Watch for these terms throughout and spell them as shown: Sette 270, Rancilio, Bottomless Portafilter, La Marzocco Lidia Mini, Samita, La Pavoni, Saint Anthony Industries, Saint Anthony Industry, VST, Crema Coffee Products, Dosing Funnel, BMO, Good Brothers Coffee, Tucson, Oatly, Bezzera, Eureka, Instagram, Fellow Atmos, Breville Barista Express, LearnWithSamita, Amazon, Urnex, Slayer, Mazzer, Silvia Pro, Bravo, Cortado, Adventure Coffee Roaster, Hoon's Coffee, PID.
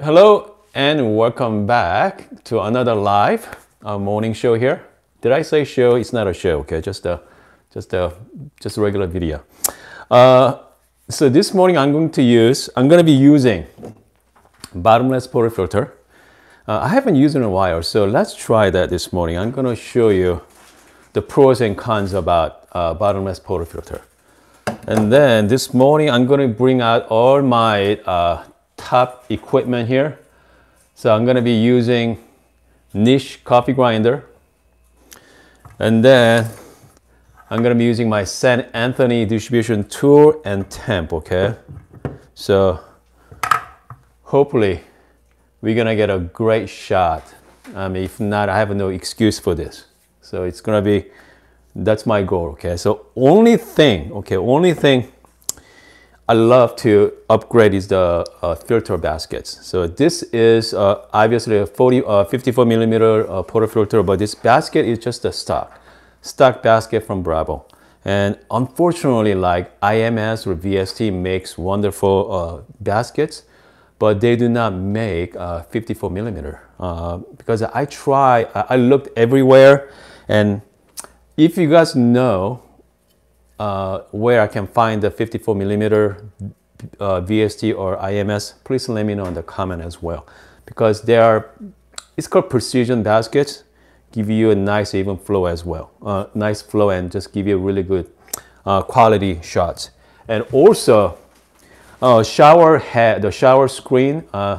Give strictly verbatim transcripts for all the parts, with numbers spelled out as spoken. Hello and welcome back to another live uh, morning show here. Did I say show? It's not a show, okay? Just a, just a, just a regular video. Uh, so this morning I'm going to use, I'm going to be using Bottomless Portafilter. Uh, I haven't used it in a while, so let's try that this morning. I'm going to show you the pros and cons about uh, Bottomless Portafilter. And then this morning I'm going to bring out all my uh, top equipment here. So I'm going to be using Niche coffee grinder, and then I'm going to be using my Saint Anthony distribution tool and temp. Okay, so hopefully we're gonna get a great shot. Um, if not, I have no excuse for this. So it's gonna be, that's my goal. Okay, so only thing, okay, only thing I love to upgrade is the uh, filter baskets. So this is uh, obviously a forty, uh, fifty-four millimeter uh, portafilter, but this basket is just a stock, stock basket from Bravo. And unfortunately, like I M S or V S T makes wonderful uh, baskets, but they do not make uh, fifty-four millimeter uh, because I try, I looked everywhere. And if you guys know, Uh, where I can find the fifty-four millimeter uh, V S T or I M S, please let me know in the comment as well, because they are, it's called precision baskets, give you a nice even flow as well, uh, nice flow, and just give you really good uh, quality shots. And also uh, shower head, the shower screen, uh,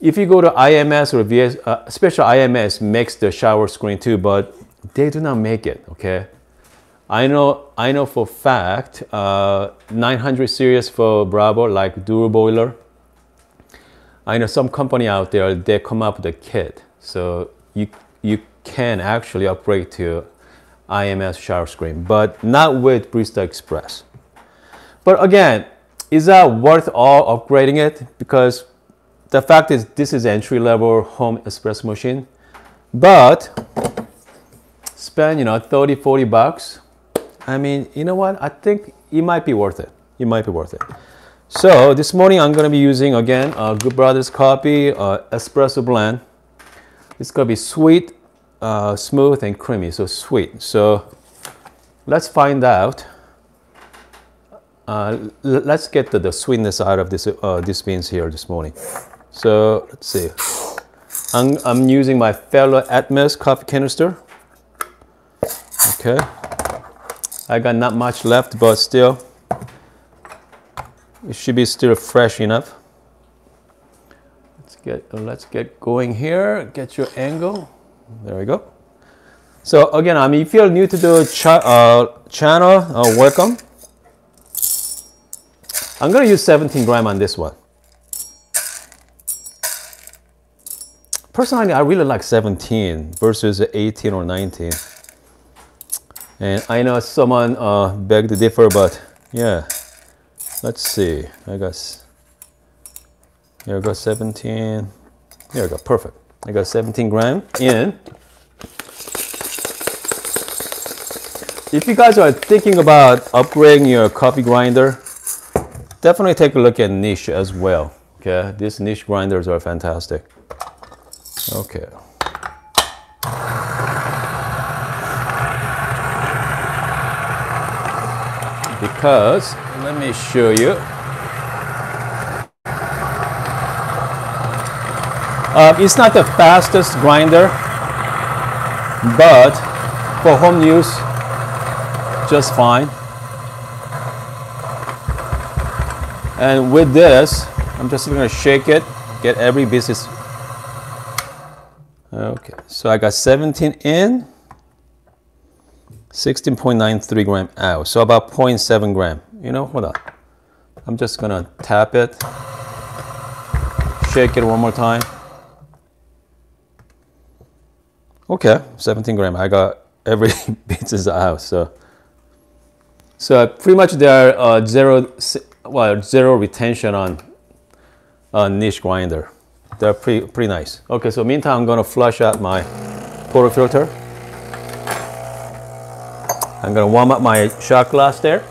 if you go to I M S or V S, uh, special I M S makes the shower screen too, but they do not make it, okay? I know, I know for a fact, uh, nine hundred series for Bravo, like dual boiler. I know some company out there, they come up with a kit. So you, you can actually upgrade to I M S shower screen, but not with Barista Express. But again, is that worth all upgrading it? Because the fact is, this is entry level home espresso machine, but spend, you know, thirty, forty bucks. I mean, you know what? I think it might be worth it. It might be worth it. So this morning I'm going to be using, again, uh, Good Brothers Coffee uh, Espresso Blend. It's going to be sweet, uh, smooth, and creamy. So sweet. So let's find out. Uh, let's get the, the sweetness out of this, uh, these beans here this morning. So let's see. I'm, I'm using my Fellow Atmos coffee canister. Okay. I got not much left, but still, it should be still fresh enough. Let's get, let's get going here, get your angle. There we go. So again, I mean, if you're new to the cha uh, channel, uh, welcome. I'm gonna use seventeen gram on this one. Personally, I really like seventeen versus eighteen or nineteen. And I know someone uh, begged to differ, but yeah, let's see. I guess here I got seventeen. Here I go, perfect. I got seventeen gram in. If you guys are thinking about upgrading your coffee grinder, definitely take a look at Niche as well. Okay, these Niche grinders are fantastic. Okay. Because, let me show you. Uh, it's not the fastest grinder, but for home use, just fine. And with this, I'm just gonna shake it, get every business. Okay, so I got seventeen in. sixteen point nine three gram out, so about zero point seven gram. You know, hold on. I'm just gonna tap it, shake it one more time. Okay, seventeen gram. I got every bit is out. So, so pretty much there are uh, zero, well, zero retention on uh, Niche grinder. They're pretty, pretty nice. Okay, so meantime, I'm gonna flush out my portafilter. I'm gonna warm up my shot glass there.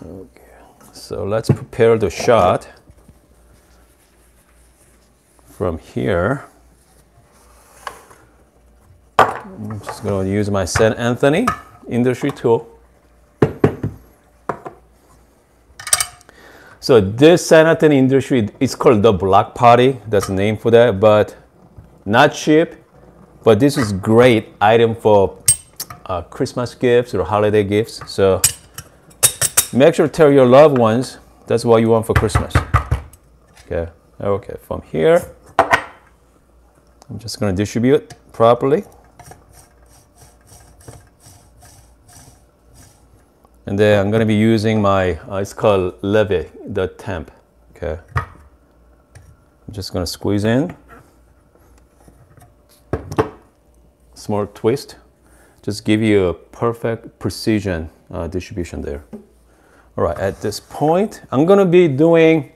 Okay. So let's prepare the shot from here. I'm just going to use my Saint Anthony industry tool. So this Saint Anthony industry, it's called the Block Party. That's the name for that, but not cheap. But this is great item for uh, Christmas gifts or holiday gifts. So make sure to tell your loved ones that's what you want for Christmas. Okay. Okay. From here, I'm just going to distribute properly. And then I'm going to be using my, uh, it's called levee, the temp, okay. I'm just going to squeeze in. Small twist. Just give you a perfect precision uh, distribution there. All right, at this point, I'm going to be doing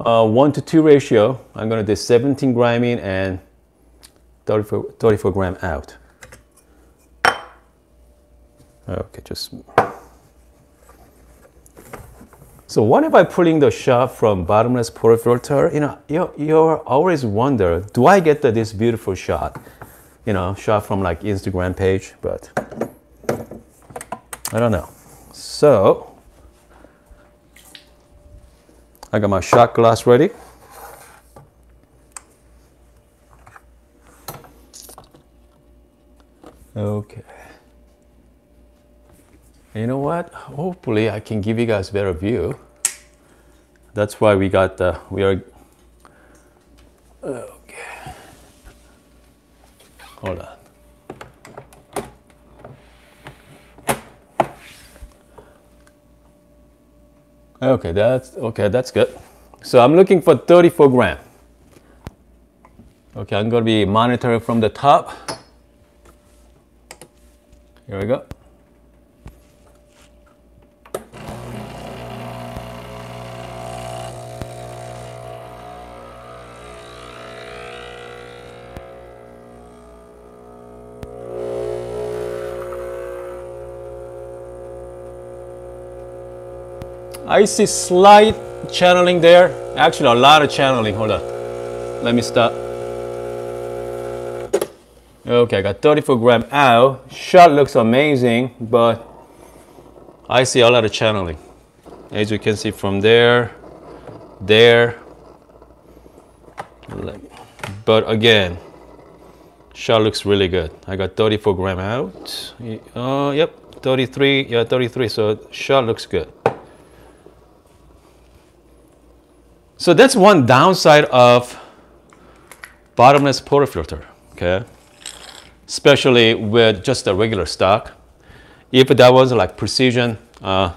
uh, one to two ratio. I'm going to do seventeen gram in and thirty-four, thirty-four gram out. Okay, just... So what if I'm pulling the shot from bottomless portafilter? You know, you you always wonder, do I get the, this beautiful shot? You know, shot from like Instagram page, but I don't know. So I got my shot glass ready. Okay. You know what? Hopefully I can give you guys better view. That's why we got the, we are, okay. Hold on. Okay, that's, okay, that's good. So I'm looking for thirty-four gram. Okay, I'm gonna be monitoring from the top. Here we go. I see slight channeling there. Actually, a lot of channeling. Hold on. Let me stop. Okay, I got thirty-four gram out. Shot looks amazing, but I see a lot of channeling. As you can see from there, there. But again, shot looks really good. I got thirty-four gram out. Uh, yep, thirty-three. Yeah, thirty-three. So shot looks good. So that's one downside of bottomless portafilter, okay? Especially with just a regular stock. If that was like precision uh,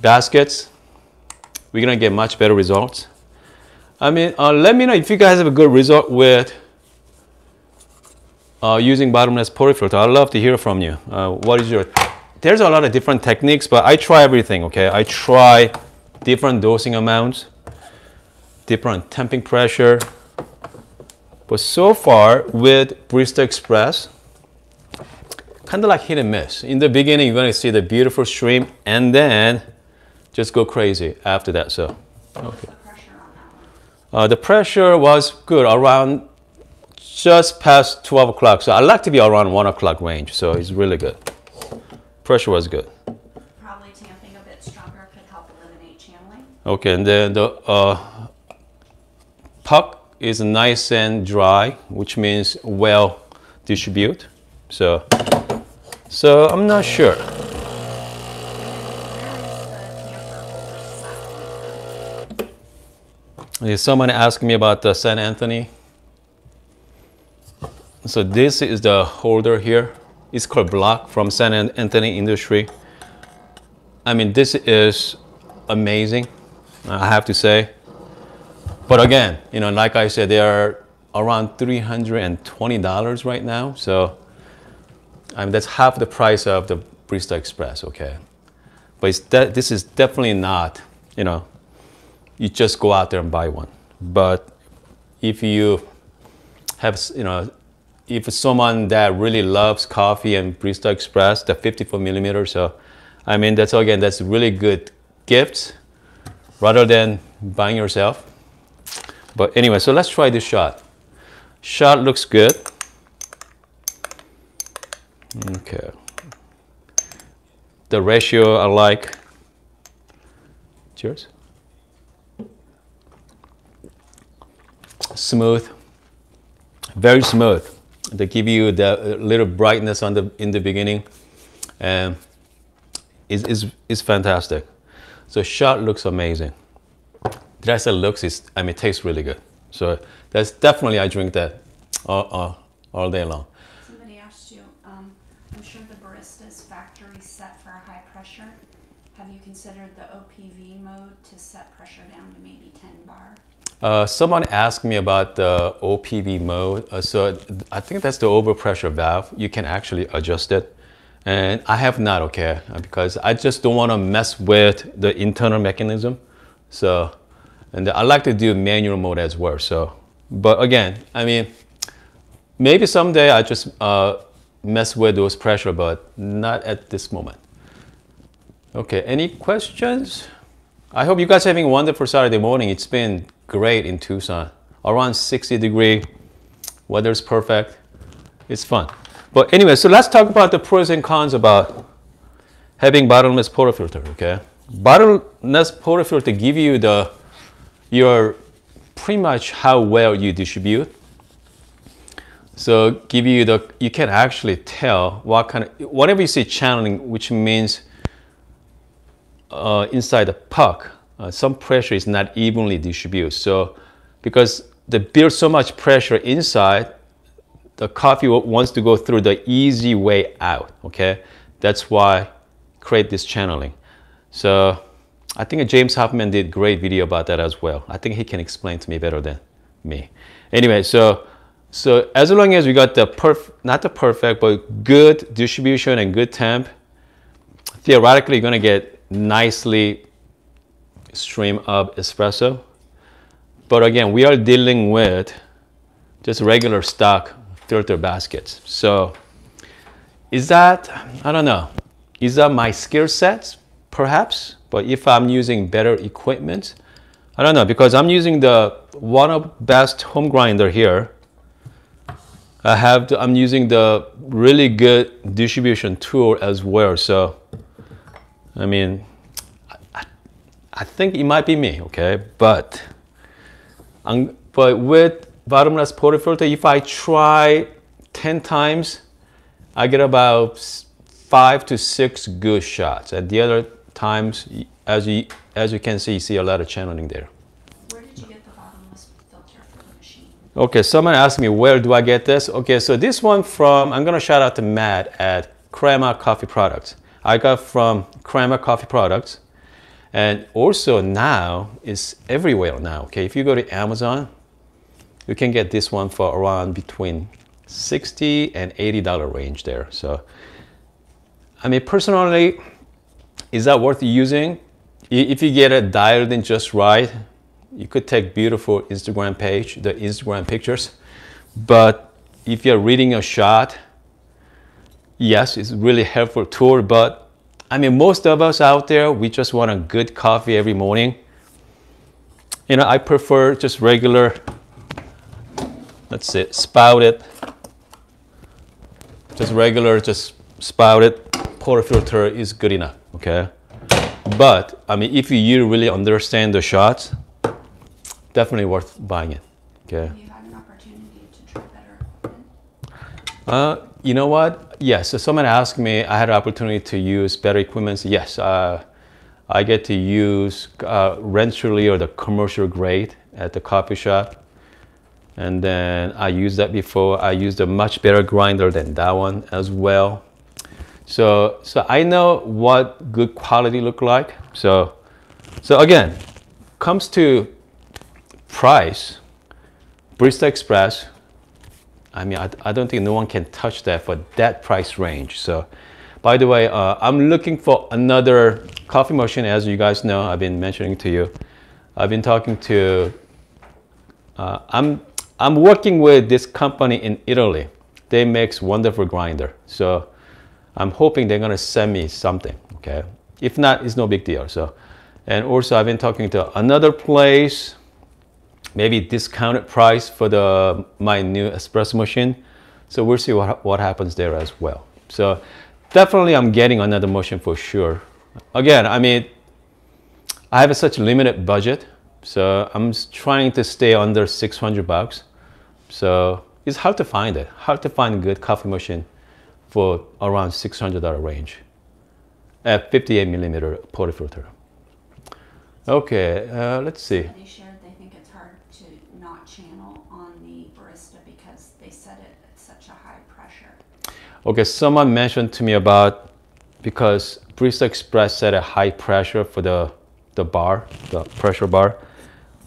baskets, we're gonna get much better results. I mean, uh, let me know if you guys have a good result with uh, using bottomless portafilter. I'd love to hear from you. Uh, what is your, there's a lot of different techniques, but I try everything, okay? I try different dosing amounts, different tamping pressure. But so far with Barista Express, kind of like hit and miss. In the beginning, you're gonna see the beautiful stream and then just go crazy after that, so. Okay. Uh, the pressure was good around just past twelve o'clock. So I like to be around one o'clock range, so it's really good. Pressure was good. Okay, and then the uh, puck is nice and dry, which means well distribute. So, so I'm not sure. Okay, someone asked me about the Saint Anthony. So this is the holder here. It's called Block from Saint Anthony Industry. I mean, this is amazing. I have to say, but again, you know, like I said, they are around three hundred twenty dollars right now. So I mean, that's half the price of the Barista Express, okay? But it's that, this is definitely not, you know, you just go out there and buy one. But if you have, you know, if it's someone that really loves coffee and Barista Express, the fifty-four millimeter, so I mean, that's again, that's really good gifts rather than buying yourself. But anyway, so let's try this shot. Shot looks good. Okay. The ratio I like. Cheers. Smooth, very smooth. They give you the little brightness on the in the beginning, and it's, it's, it's fantastic. So shot looks amazing. That's a looks is I mean it tastes really good. So that's definitely I drink that all, all, all day long. Somebody asked you, um, I'm sure the barista's factory set for a high pressure. Have you considered the O P V mode to set pressure down to maybe ten bar? Uh, someone asked me about the O P V mode. Uh, so I think that's the overpressure valve. You can actually adjust it. And I have not, okay, because I just don't want to mess with the internal mechanism. So, and I like to do manual mode as well. So, but again, I mean, maybe someday I just uh, mess with those pressure, but not at this moment. Okay, any questions? I hope you guys are having a wonderful Saturday morning. It's been great in Tucson, around sixty degree, weather's perfect, it's fun. But anyway, so let's talk about the pros and cons about having bottomless portafilter, okay? Bottomless portafilter give you the, your, pretty much how well you distribute. So give you the, you can actually tell what kind of, whatever you see channeling, which means uh, inside the puck, Uh, some pressure is not evenly distributed. So because they build so much pressure inside, the coffee wants to go through the easy way out, okay? That's why create this channeling. So I think James Hoffman did a great video about that as well. I think he can explain to me better than me. Anyway, so so as long as we got the perf, not the perfect, but good distribution and good temp, theoretically you're gonna get nicely stream of espresso. But again, we are dealing with just regular stock filter baskets. So is that, I don't know, is that my skill sets? Perhaps. But if I'm using better equipment, I don't know, because I'm using the one of best home grinder here. I have to, I'm using the really good distribution tool as well. So I mean, I think it might be me, okay? But, um, but with bottomless portafilter, if I try ten times, I get about five to six good shots. At the other times, as you, as you can see, you see a lot of channeling there. Where did you get the bottomless filter from the machine? Okay, someone asked me, where do I get this? Okay, so this one from, I'm gonna shout out to Matt at Crema Coffee Products. I got from Crema Coffee Products. And also now, it's everywhere now, okay? If you go to Amazon, you can get this one for around between sixty and eighty dollar range there. So, I mean, personally, is that worth using? If you get it dialed in just right, you could take beautiful Instagram page, the Instagram pictures. But if you're reading a shot, yes, it's a really helpful tool, but I mean, most of us out there, we just want a good coffee every morning. You know, I prefer just regular, let's see, spouted, just regular, just spouted portafilter is good enough, okay? But, I mean, if you really understand the shots, definitely worth buying it, okay? Have you had an opportunity to try better equipment? Uh, you know what? Yes, so someone asked me, I had an opportunity to use better equipment. Yes, uh, I get to use uh, Rancilio or the commercial grade at the coffee shop. And then I used that before. I used a much better grinder than that one as well. So, so I know what good quality look like. So, so again, comes to price, Barista Express, I mean, I, I don't think no one can touch that for that price range. So, by the way, uh, I'm looking for another coffee machine. As you guys know, I've been mentioning to you. I've been talking to, uh, I'm, I'm working with this company in Italy. They make wonderful grinder. So, I'm hoping they're gonna send me something, okay? If not, it's no big deal. So, And also I've been talking to another place, maybe discounted price for the my new espresso machine. So we'll see what, what happens there as well. So definitely I'm getting another machine for sure. Again, I mean, I have such a limited budget, so I'm trying to stay under six hundred bucks. So it's hard to find it, hard to find a good coffee machine for around six hundred dollar range at fifty-eight millimeter portafilter. Okay, uh, let's see. Yeah, they shared they think it's hard to not channel on the barista because they set it at such a high pressure. Okay, someone mentioned to me about because Barista Express set a high pressure for the, the bar, the pressure bar,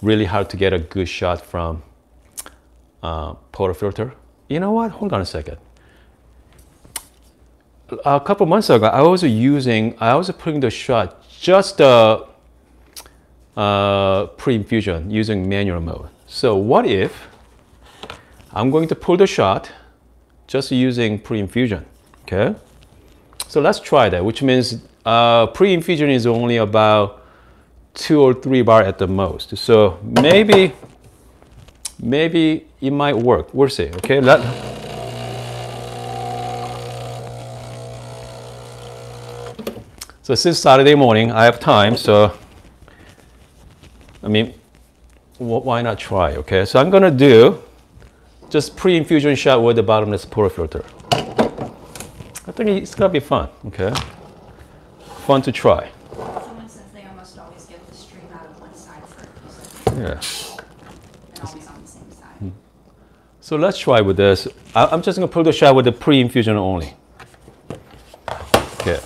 really hard to get a good shot from uh, portafilter. You know what? Hold on a second. A couple months ago, I was using, I was putting the shot just the uh, pre-infusion using manual mode. So what if I'm going to pull the shot just using pre-infusion, okay? So let's try that, which means uh, pre-infusion is only about two or three bar at the most. So maybe, maybe it might work. We'll see, okay? Let, So since Saturday morning, I have time, so I mean, wh why not try, okay? So I'm gonna do just pre-infusion shot with the bottomless portafilter. I think it's gonna be fun, okay? Fun to try. Someone says they almost always get the stream out of one side for a yeah. They're always on the same side. So let's try with this. I I'm just gonna pull the shot with the pre-infusion only. Okay.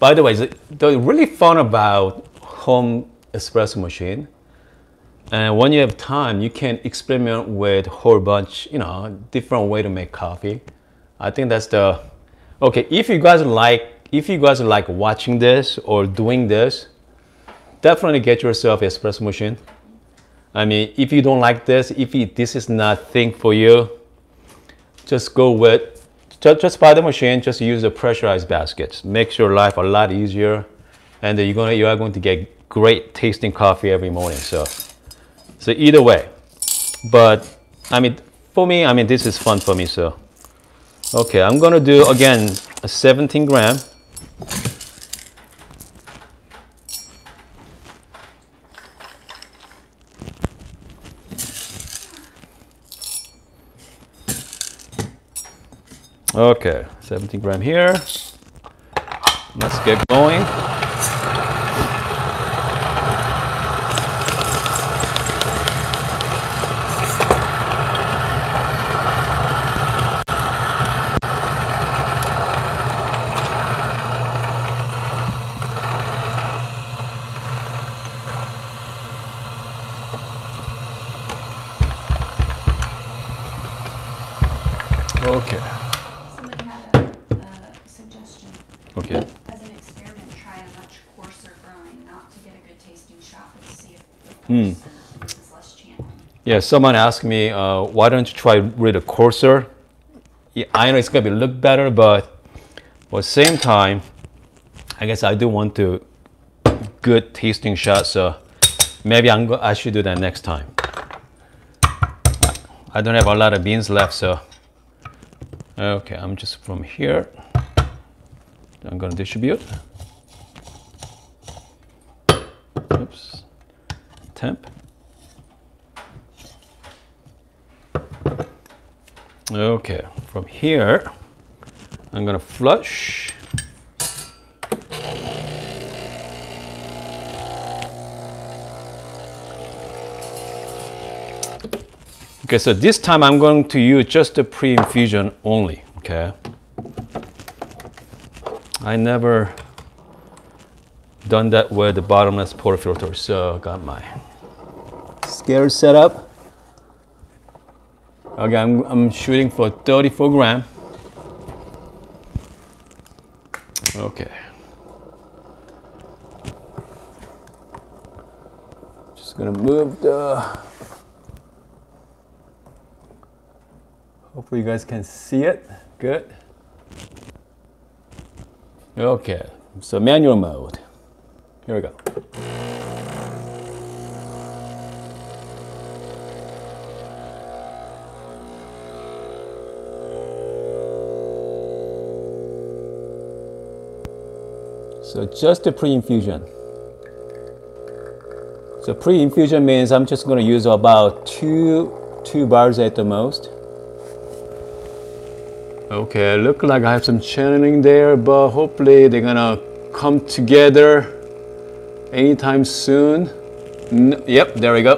By the way, the really fun about home espresso machine, and when you have time, you can experiment with a whole bunch, you know, different way to make coffee. I think that's the, okay, if you guys like, if you guys like watching this or doing this, definitely get yourself an espresso machine. I mean, if you don't like this, if you, this is not thing for you, just go with, Just, just buy the machine, just use the pressurized baskets. Makes your life a lot easier, and you're gonna, you are going to get great tasting coffee every morning. So, so either way, but I mean, for me, I mean, this is fun for me, so. Okay, I'm gonna do, again, a seventeen gram. Okay, seventeen gram here. Let's get going. Okay. Hmm. Yeah, someone asked me, uh, why don't you try with a coarser? Yeah, I know it's going to be look better, but at the same time, I guess I do want to good tasting shot, so maybe I'm go I should do that next time. I don't have a lot of beans left, so... Okay, I'm just from here. I'm going to distribute. Oops. Temp. Okay, from here, I'm gonna flush. Okay, so this time I'm going to use just the pre-infusion only, okay? I never done that with the bottomless portafilter, so got my scale set up. Okay, I'm, I'm shooting for thirty-four gram. Okay. Just gonna move the... Hopefully you guys can see it. Good. Okay, so manual mode. Here we go. So just a pre-infusion. So pre-infusion means I'm just going to use about two two bars at the most. Okay, look like I have some channeling there, but hopefully they're gonna come together anytime soon. N yep, there we go.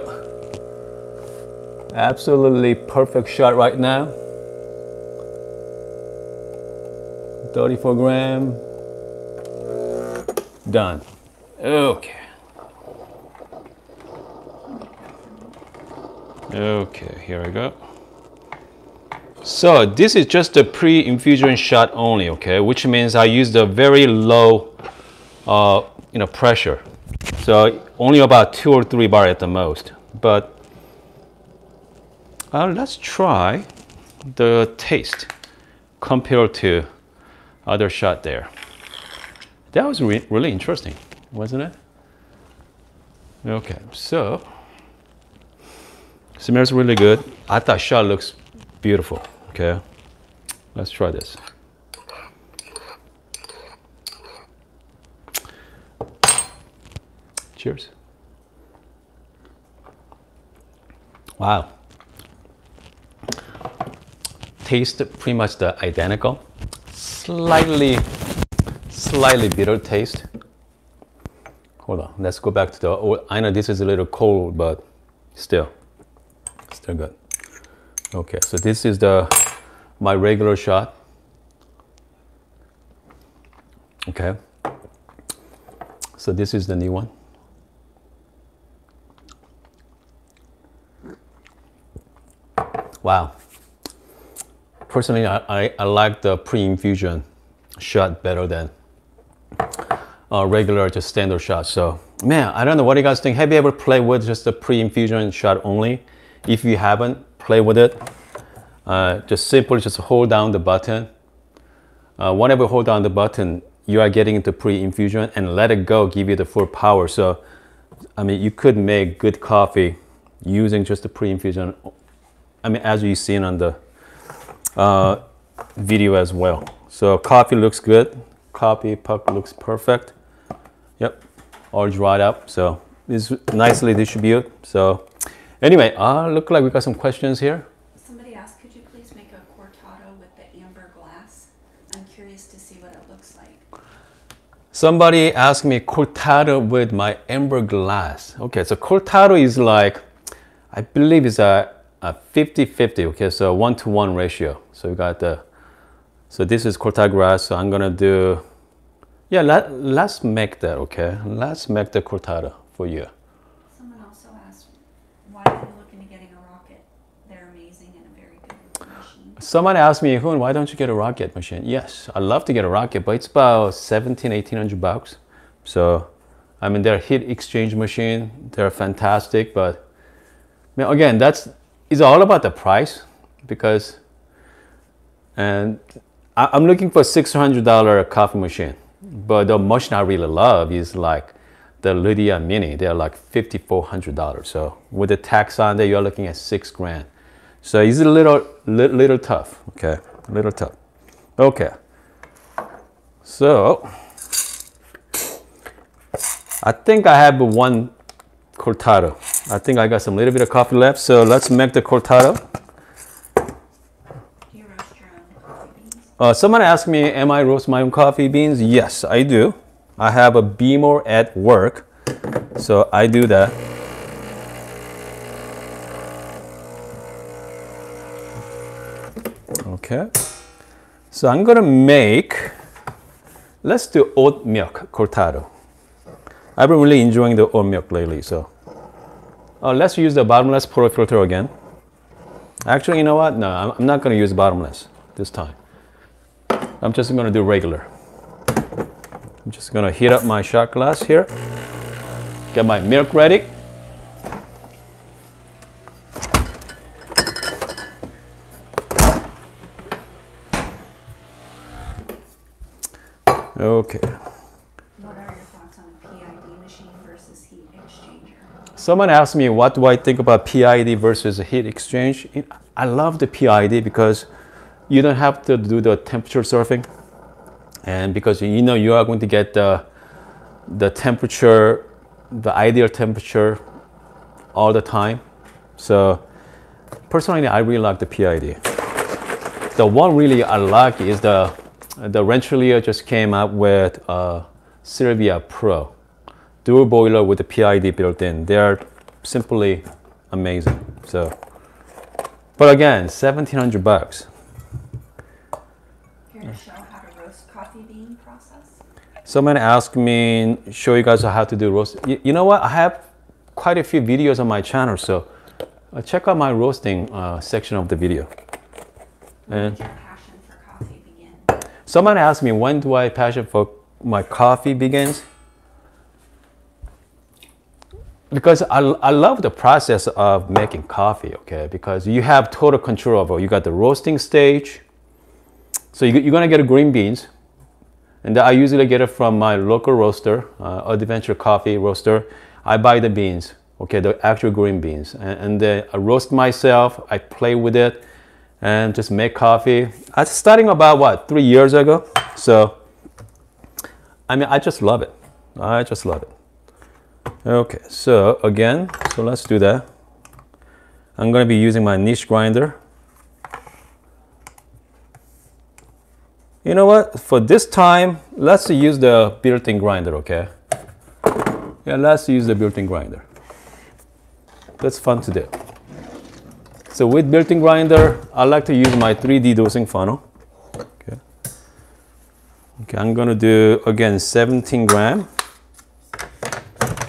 Absolutely perfect shot right now. thirty-four gram. Done. Okay. Okay, here we go. So this is just a pre-infusion shot only, okay, which means I used a very low uh, you know, pressure. So only about two or three bar at the most. But uh, let's try the taste compared to other shot there. That was re really interesting, wasn't it? Okay, so smells really good. I thought shot looks beautiful. Okay, let's try this. Cheers. Wow. Taste pretty much the identical. Slightly, slightly bitter taste. Hold on, let's go back to the old. I know this is a little cold, but still, still good. Okay, so this is the my regular shot. Okay, so this is the new one. Wow. Personally, I, I, I like the pre-infusion shot better than a regular, just standard shot. So, man, I don't know what you guys think. Have you ever played with just the pre-infusion shot only? If you haven't, play with it. Uh, just simply just hold down the button. Uh, whenever you hold down the button, you are getting into pre-infusion, and let it go, give you the full power. So, I mean, you could make good coffee using just the pre-infusion. I mean, as you've seen on the uh, video as well. So coffee looks good. Coffee puck looks perfect. Yep, all dried up. So it's nicely distributed. So. Anyway, uh, look like we got some questions here. Somebody asked, could you please make a cortado with the amber glass? I'm curious to see what it looks like. Somebody asked me cortado with my amber glass. Okay, so cortado is like, I believe it's a fifty fifty, okay, so one to one ratio. So we got the, so this is cortado glass, so I'm gonna do, yeah, let, let's make that, okay? Let's make the cortado for you. Someone asked me, Hoon, why don't you get a rocket machine? Yes, I'd love to get a rocket, but it's about seventeen, eighteen hundred bucks. So, I mean, they're heat exchange machine. They're fantastic, but I mean, again, that's it's all about the price because, and I, I'm looking for a six hundred dollar coffee machine, but the machine I really love is like the Lidia Mini. They're like fifty-four hundred dollars. So with the tax on there, you're looking at six grand. So it's a little, little, little tough, okay, a little tough. Okay, so I think I have one cortado. I think I got some little bit of coffee left, so let's make the cortado. Do you roast your own coffee beans? Uh, someone asked me, am I roast my own coffee beans? Yes, I do. I have a B M O at work, so I do that. Okay, so I'm gonna make, let's do oat milk cortado. I've been really enjoying the oat milk lately, so. Uh, let's use the bottomless portafilter again. Actually, you know what? No, I'm, I'm not gonna use bottomless this time. I'm just gonna do regular. I'm just gonna heat up my shot glass here. Get my milk ready. Okay. What are your thoughts on P I D machine versus heat exchanger? Someone asked me, what do I think about P I D versus heat exchange? I love the P I D because you don't have to do the temperature surfing, and because you know you are going to get the, the temperature, the ideal temperature all the time. So personally, I really like the P I D. The one really I like is the the Rancilio just came out with uh, Silvia Pro dual boiler with the P I D built in. They are simply amazing. So, but again, seventeen hundred bucks. Here to show how to roast coffee bean process. Someone asked me, show you guys how to do roast. You, you know what? I have quite a few videos on my channel, so uh, check out my roasting uh, section of the video. And your passion for coffee begin? Someone asked me, when do I passion for my coffee begins? Because I, I love the process of making coffee, okay? Because you have total control over. You got the roasting stage. So you, you're gonna get a green beans, and I usually get it from my local roaster, uh, Adventure Coffee Roaster. I buy the beans, okay, the actual green beans, and, and then I roast myself. I play with it, and just make coffee. I starting about what three years ago. So, I mean, I just love it. I just love it. Okay, so again, so let's do that. I'm gonna be using my Niche grinder. You know what? For this time, let's use the built-in grinder, okay? Yeah, let's use the built-in grinder. That's fun to do. So with built-in grinder, I like to use my three D dosing funnel. Okay. Okay, I'm gonna do again seventeen gram.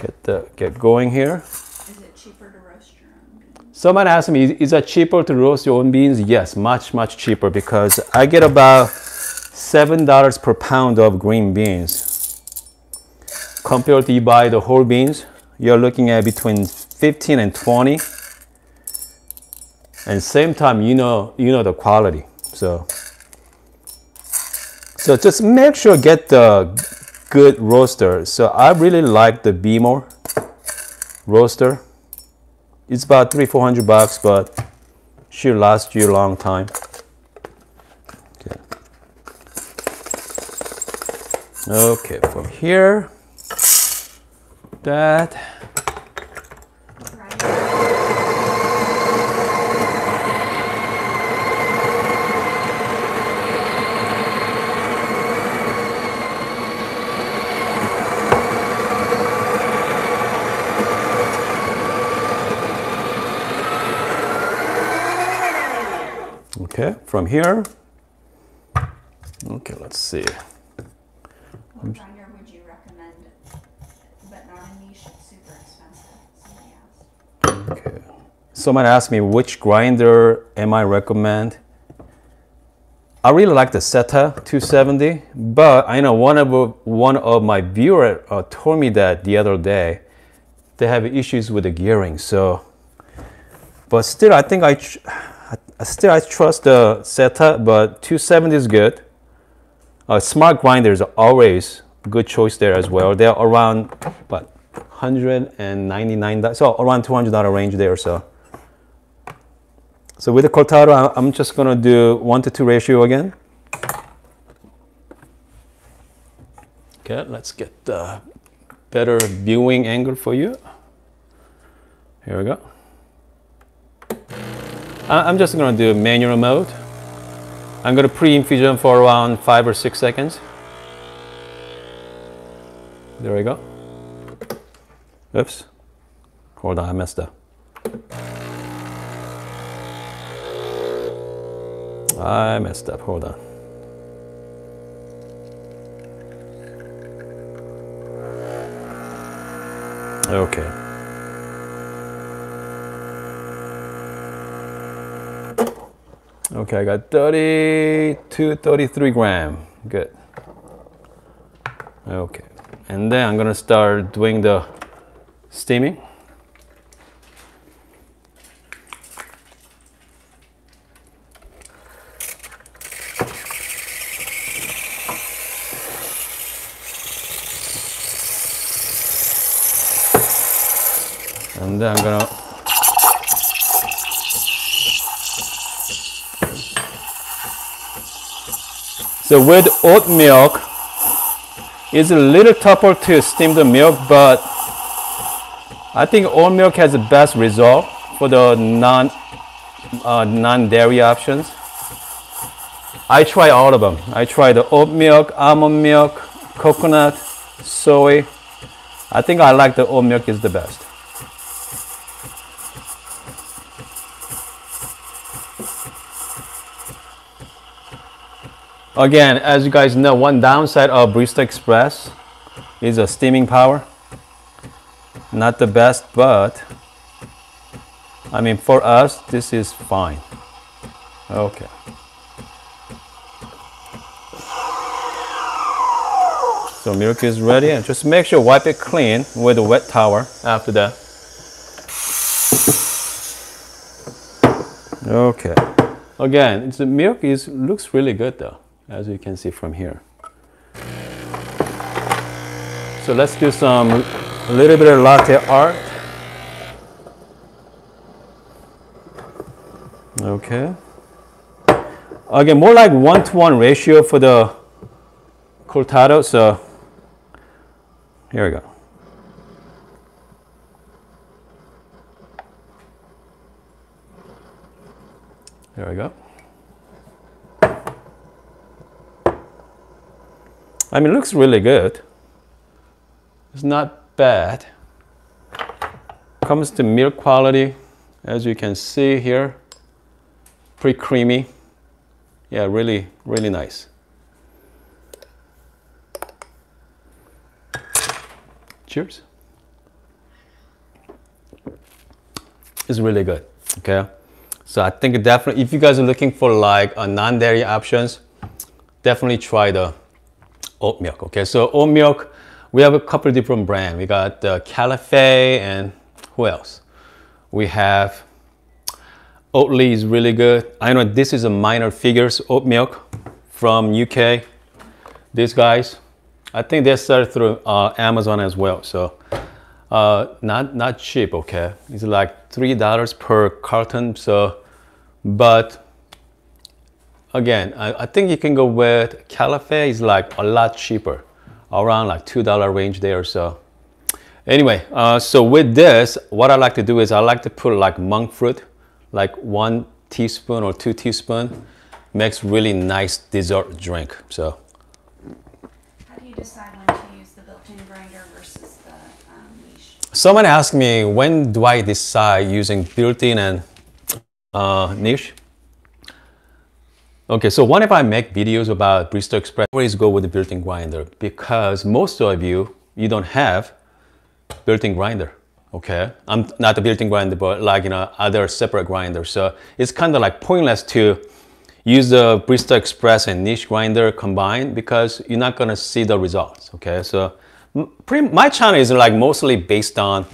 Get the get going here. Is it cheaper to roast your own beans? Someone asked me, is it cheaper to roast your own beans? Yes, much, much cheaper, because I get about seven dollars per pound of green beans. Compared to you buy the whole beans, you're looking at between fifteen and twenty, and same time you know you know the quality. So so just make sure get the good roaster. So I really like the B M O roaster. It's about three four hundred bucks, but she lasts you a long time. Okay, from here, that. Okay, from here. Okay, let's see. What grinder would you recommend, but not a Niche, super expensive? Somebody asked. Okay. Someone asked me, which grinder am I recommend? I really like the Sette two seventy, but I know one of one of my viewers uh, told me that the other day they have issues with the gearing. So, but still, I think I, tr I still I trust the Sette, but two seventy is good. Uh, smart grinders are always a good choice there as well. They're around what, one hundred ninety-nine dollars, so around two hundred dollars range there or so. So with the Cortado, I'm just gonna do one to two ratio again. Okay, let's get the better viewing angle for you. Here we go. I'm just gonna do manual mode. I'm going to pre-infusion for around five or six seconds. There we go. Oops. Hold on, I messed up. I messed up. Hold on. Okay. Okay, I got thirty-two, thirty-three gram. Good. Okay, and then I'm gonna start doing the steaming. and then I'm gonna so with oat milk is a little tougher to steam the milk, but I think oat milk has the best result for the non uh, non-dairy options. I try all of them. I try the oat milk, almond milk, coconut, soy. I think I like the oat milk is the best. Again, as you guys know, one downside of Barista Express is a steaming power. Not the best, but I mean for us, this is fine. Okay. So milk is ready, and just make sure wipe it clean with a wet towel after that. Okay. Again, the milk is looks really good though, as you can see from here. So let's do some a little bit of latte art. Okay. Again, more like one-to-one ratio for the Cortado, so here we go. There we go. I mean, it looks really good. It's not bad. Comes to milk quality, as you can see here. Pretty creamy. Yeah, really, really nice. Cheers. It's really good. Okay. So I think definitely if you guys are looking for like a non-dairy options, definitely try the oat milk. Okay, so oat milk, we have a couple of different brands. We got the uh, Califia and who else? We have Oatly is really good. I know this is a minor figures oat milk from U K. These guys, I think they sell through uh, Amazon as well. So. Uh, not not cheap, okay. It's like three dollars per carton. So, but again, I, I think you can go with Calafia. It's like a lot cheaper, around like two dollar range there. So, anyway, uh, so with this, what I like to do is I like to put like monk fruit, like one teaspoon or two teaspoon, makes really nice dessert drink. So, how do you decide when to use the built-in grinder versus? Someone asked me, when do I decide using built-in and uh, niche? Okay, so one if I make videos about Barista Express, always go with the built-in grinder because most of you, you don't have built-in grinder, okay? I'm not a built-in grinder, but like, you know, other separate grinder. So it's kind of like pointless to use the Barista Express and niche grinder combined because you're not gonna see the results, okay? So. My channel is like mostly based on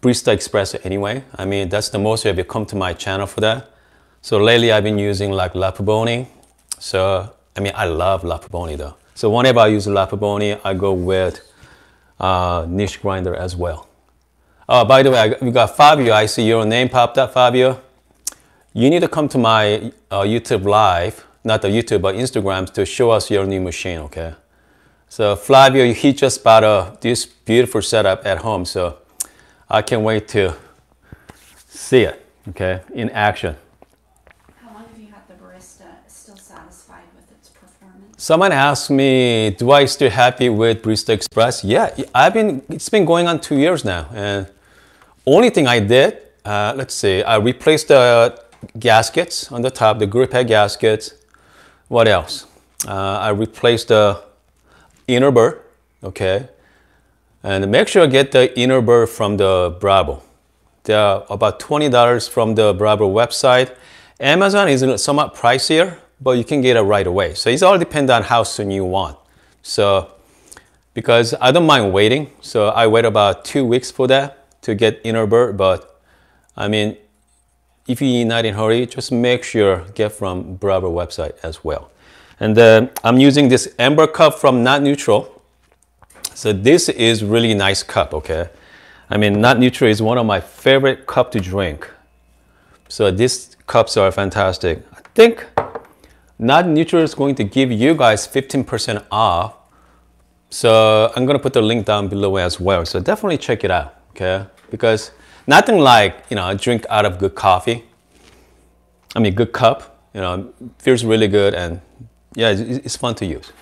Barista Express anyway. I mean, that's the most of you come to my channel for that. So lately I've been using like La Pavoni. So, I mean, I love La Pavoni though. So whenever I use La Pavoni, I go with uh, niche grinder as well. Oh, by the way, I, we got Fabio. I see your name popped up, Fabio. You need to come to my uh, YouTube live, not the YouTube, but Instagram to show us your new machine, okay? So Flavio, he just bought a, this beautiful setup at home, so I can't wait to see it, okay, in action. How long have you had the barista still satisfied with its performance? Someone asked me, do I still happy with Barista Express? Yeah, I've been, it's been going on two years now, and only thing I did, uh, let's see, I replaced the gaskets on the top, the grip head gaskets. What else? Uh, I replaced the inner burr, okay, and make sure I get the inner burr from the Bravo. They're about twenty dollars from the Bravo website. Amazon is somewhat pricier, but you can get it right away. So it's all depends on how soon you want. So, because I don't mind waiting, so I wait about two weeks for that to get inner burr, but I mean, if you're not in a hurry, just make sure get from Bravo website as well. And uh, I'm using this amber cup from Not Neutral. So this is really nice cup, okay? I mean, Not Neutral is one of my favorite cup to drink. So these cups are fantastic. I think Not Neutral is going to give you guys fifteen percent off. So I'm going to put the link down below as well. So definitely check it out, okay? Because nothing like, you know, a drink out of good coffee. I mean, good cup, you know, feels really good, and yeah, it's, it's fun to use.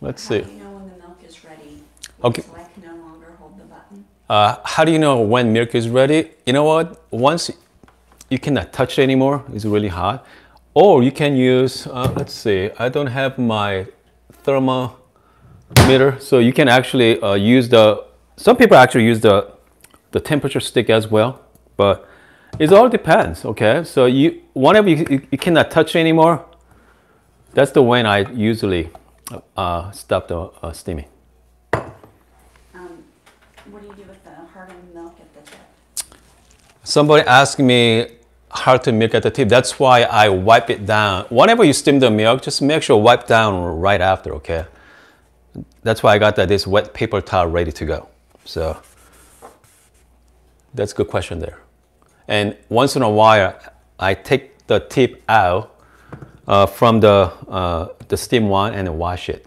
Let's see. How do you know when the milk is ready? Okay. So I can no longer hold the button. Uh, how do you know when milk is ready? You know what? Once you cannot touch it anymore, it's really hot. Or you can use, uh, let's see, I don't have my thermometer, so you can actually uh, use the, some people actually use the, the temperature stick as well, but it all depends, okay? So you, whenever you, you, you cannot touch it anymore, that's the when I usually uh, stop the uh, steaming. Um, what do you do with the hardened milk at the tip? Somebody asked me hardened milk at the tip. That's why I wipe it down. Whenever you steam the milk, just make sure wipe down right after, okay? That's why I got that this wet paper towel ready to go. So that's a good question there. And once in a while, I take the tip out uh, from the, uh, the steam one and wash it.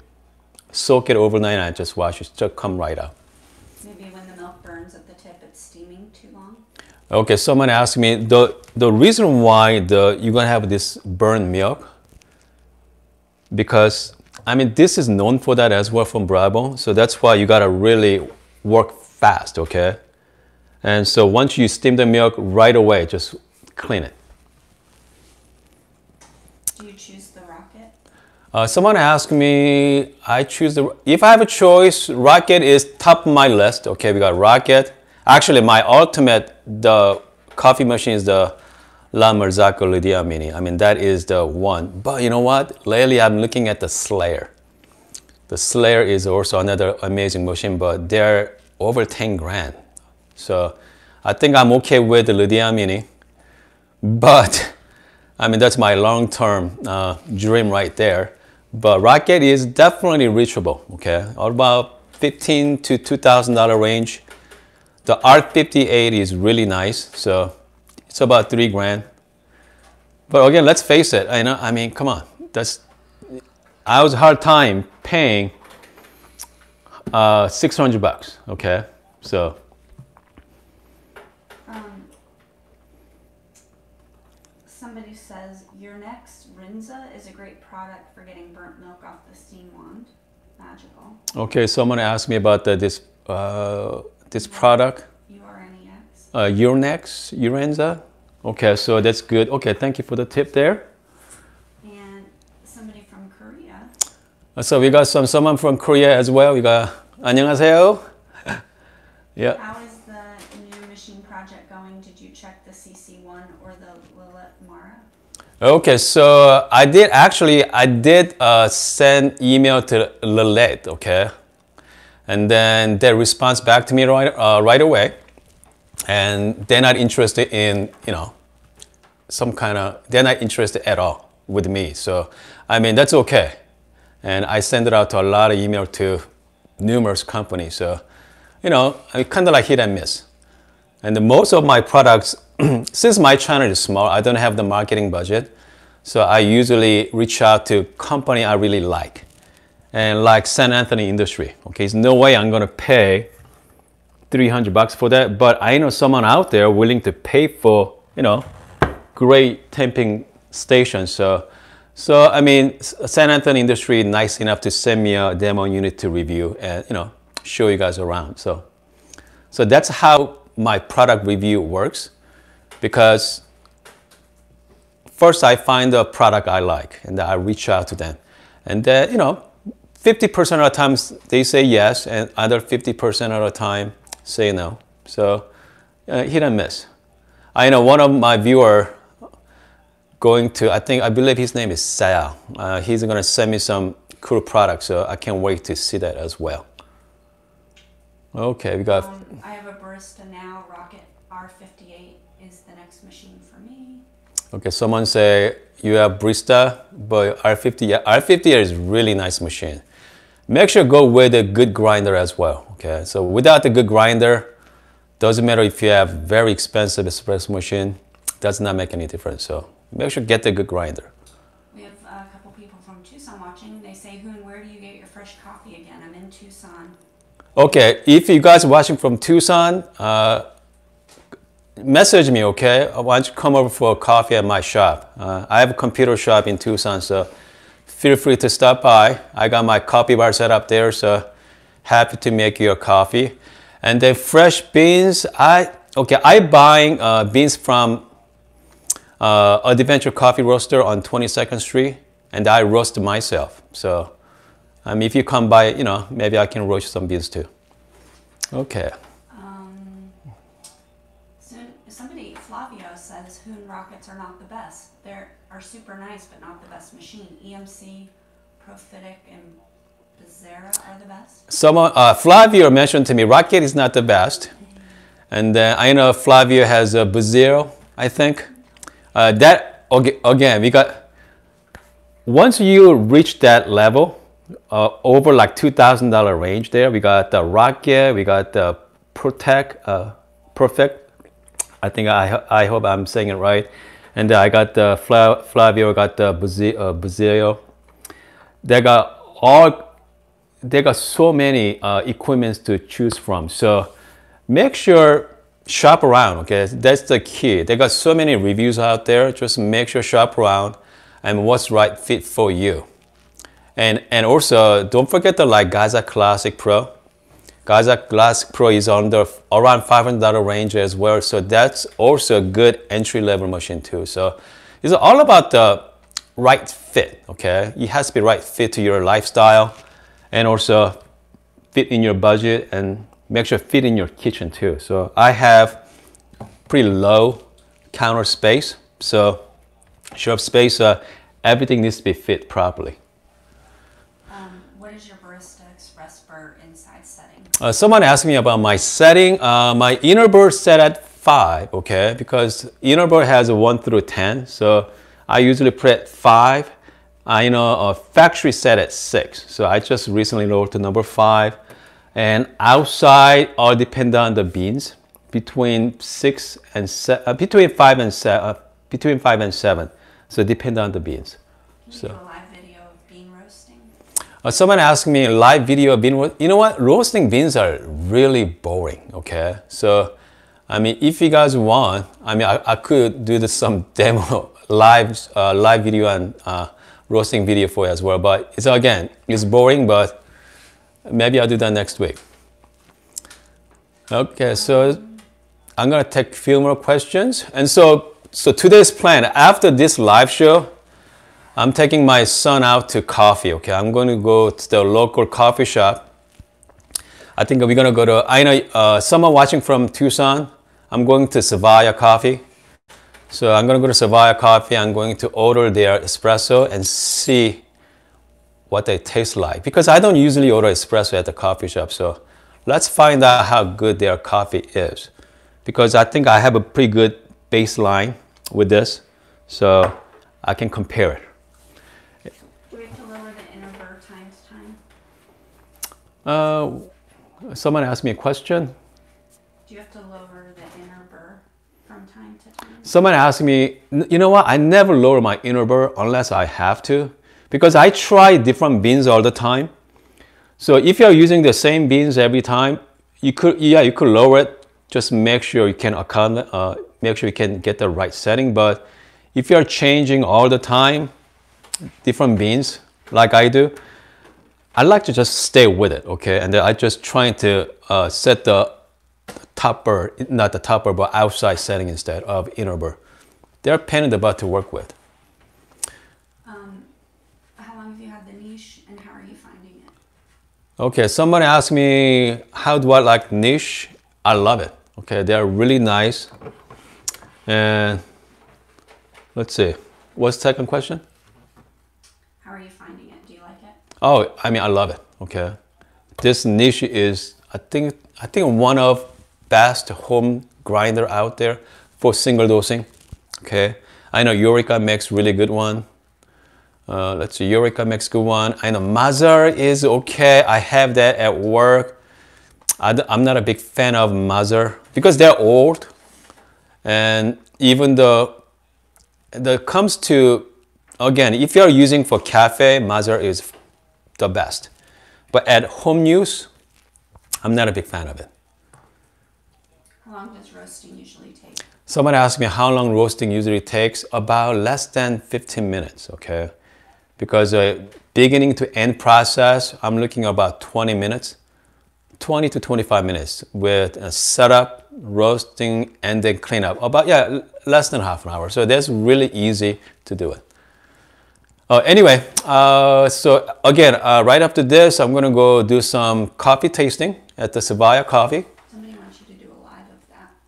Soak it overnight and I just wash it. Just come right out. Maybe when the milk burns at the tip, it's steaming too long? Okay, someone asked me, the, the reason why the, you're going to have this burned milk, because, I mean, this is known for that as well from Bravo. So that's why you got to really work fast, okay? And so once you steam the milk right away, just clean it. Do you choose the rocket? Uh, someone asked me, I choose the, if I have a choice, rocket is top of my list. Okay, we got rocket. Actually, my ultimate, the coffee machine is the La Marzocco Lidia Mini. I mean, that is the one. But you know what? Lately, I'm looking at the Slayer. The Slayer is also another amazing machine, but they're over ten grand. So I think I'm okay with the Lidia Mini, but I mean, that's my long-term uh, dream right there. But rocket is definitely reachable, okay? All about fifteen to two thousand dollar range. The R fifty-eight is really nice, so it's about three grand. But again, let's face it, I know, I mean, come on, that's, I was hard time paying uh, six hundred bucks, okay? So. Somebody says, Urnex Rinza is a great product for getting burnt milk off the steam wand. Magical. Okay, someone asked me about the, this uh, this product. U R N E X. Uh, Urnex, Urenza. Okay, so that's good. Okay, thank you for the tip there. And somebody from Korea. So we got some someone from Korea as well. We got, 안녕하세요. Yeah. How is the new machine project going? Did you check the C C one or the Lilith Mara? Okay, so I did actually, I did uh, send email to Lilith, okay? And then their response back to me right, uh, right away. And they're not interested in, you know, some kind of, they're not interested at all with me. So, I mean, that's okay. And I send it out to a lot of email to numerous companies. So, you know, I kind of like hit and miss. And the most of my products, since my channel is small, I don't have the marketing budget. So I usually reach out to company I really like. And like Saint Anthony Industry. Okay, there's no way I'm gonna pay three hundred bucks for that, but I know someone out there willing to pay for, you know, great temping stations. So, so I mean, Saint Anthony Industry nice enough to send me a demo unit to review and, you know, show you guys around. So, so that's how my product review works, because first I find a product I like and I reach out to them, and then, you know, fifty percent of the times they say yes and other fifty percent of the time say no. So uh, hit and miss. I know one of my viewer going to, I think, I believe his name is Sal. Uh, he's gonna send me some cool products, so I can't wait to see that as well. Okay, we got... Um, I have a Barista Now Rocket R fifty-eight is the next machine for me. Okay, someone say you have Barista, but R fifty, yeah, R fifty is really nice machine. Make sure go with a good grinder as well, okay? So without a good grinder, Doesn't matter if you have very expensive espresso machine, does not make any difference. So make sure you get a good grinder. We have a couple people from Tucson watching. They say, Hoon, where do you get your fresh coffee again? I'm in Tucson. Okay, if you guys are watching from Tucson, uh, message me, okay? Why don't you come over for a coffee at my shop? Uh, I have a computer shop in Tucson, so feel free to stop by. I got my coffee bar set up there, so happy to make you a coffee. And then fresh beans, I okay, I buying uh, beans from uh, Adventure Coffee Roaster on twenty-second street, and I roast myself. So, um, if you come by, you know, maybe I can roast some beans too. Okay. Um, so somebody, Flavio, says Hoon rockets are not the best. They are super nice, but not the best machine. E M C, Profitic, and Bezzera are the best? Someone, uh, Flavio mentioned to me, Rocket is not the best. And uh, I know Flavio has a Bezzera, I think. Uh, that, okay, again, we got, once you reach that level, uh, over like two thousand dollar range there, we got the Rocket, we got the Protect, uh, Perfect. I think, I, I hope I'm saying it right. And uh, I got the Fla Flavio, I got the Bezzera. Uh, they got all, they got so many uh, equipments to choose from. So make sure shop around, okay? That's the key. They got so many reviews out there. Just make sure shop around and what's right fit for you. And, and also, don't forget to like Gaza Classic Pro. Gaza Classic Pro is on the around five hundred dollar range as well. So that's also a good entry-level machine too. So it's all about the right fit, okay? It has to be right fit to your lifestyle, and also fit in your budget, and make sure fit in your kitchen too. So I have pretty low counter space, so shelf space, uh, everything needs to be fit properly. Um, what is your Barista Express burr inside setting? Uh, someone asked me about my setting. Uh, my inner burr set at five, okay? Because inner burr has a one through ten, so I usually put it at five. I know a factory set at six, so I just recently lowered to number five. And outside, all depend on the beans, between six and se uh, between five and se uh, between five and seven. So depend on the beans. Can you so do a live video of bean roasting? Uh, someone asked me live video of bean roasting. You know what? Roasting beans are really boring. Okay, so I mean, if you guys want, I mean, I, I could do this, some demo live uh, live video and. Uh, roasting video for you as well, but it's again, it's boring, but maybe I'll do that next week. Okay, so I'm gonna take a few more questions. And so, so today's plan, after this live show, I'm taking my son out to coffee, okay? I'm gonna go to the local coffee shop. I think we're gonna go to, I know uh, someone watching from Tucson, I'm going to Savaya Coffee. So I'm going to go to Savaya Coffee. I'm going to order their espresso and see what they taste like. Because I don't usually order espresso at the coffee shop. So let's find out how good their coffee is. Because I think I have a pretty good baseline with this. So I can compare it. Do we have to lower the inner burr times time? Uh, someone asked me a question. Do you have to lower the inner burr from time to time? Someone asked me, you know what, I never lower my inner burr unless I have to, because I try different beans all the time. So if you're using the same beans every time, you could, yeah, you could lower it. Just make sure you can account, uh, make sure you can get the right setting. But if you're changing all the time, different beans like I do, I like to just stay with it, okay? And then I just trying to uh, set the top burr, not the top burr, but outside setting instead of inner burr. They're a pain in the butt to work with. Um, how long have you had the Niche, and how are you finding it? Okay, somebody asked me, how do I like Niche? I love it. Okay, they're really nice. And let's see, what's the second question? How are you finding it? Do you like it? Oh, I mean, I love it. Okay, this Niche is, I think, I think one of best home grinder out there for single dosing. Okay, I know Eureka makes really good one. Uh, let's see, Eureka makes good one. I know Mazzer is okay. I have that at work. I, I'm not a big fan of Mazzer. because they're old, and even the the comes to, again, if you're using for cafe, Mazzer is the best, but at home use, I'm not a big fan of it. How long does roasting usually take? Someone asked me how long roasting usually takes. About less than fifteen minutes, okay? Because uh, beginning to end process, I'm looking about twenty minutes, twenty to twenty-five minutes with a setup, roasting, and then cleanup. About, yeah, less than half an hour. So that's really easy to do it. Uh, anyway, uh, so again, uh, right after this, I'm gonna go do some coffee tasting at the Savaya Coffee. Somebody wants you to do a live of that.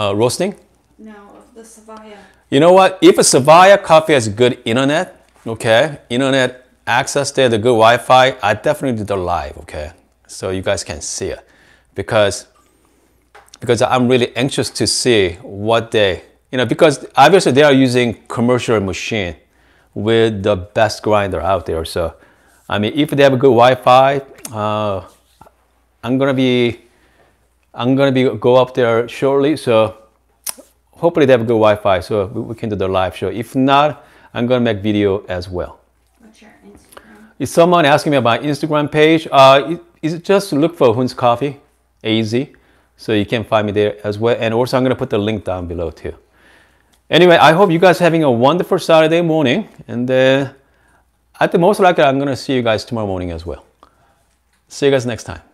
Uh, roasting? No, of the Savaya. You know what? If a Savaya Coffee has good internet, okay, internet access there, the good Wi-Fi, I definitely do the live, okay? So you guys can see it, because because I'm really anxious to see what they, you know, because obviously they are using commercial machine with the best grinder out there. So I mean, if they have a good Wi-Fi, uh, I'm gonna be I'm gonna be go up there shortly. So hopefully they have a good Wi-Fi, so we can do the live show. If not, I'm gonna make video as well. What's your Instagram? Is someone asking me about Instagram page? Uh, is it just look for Hoon's Coffee, A Z, so you can find me there as well. And also I'm gonna put the link down below too. Anyway, I hope you guys are having a wonderful Saturday morning, and uh, I think most likely I'm going to see you guys tomorrow morning as well. See you guys next time.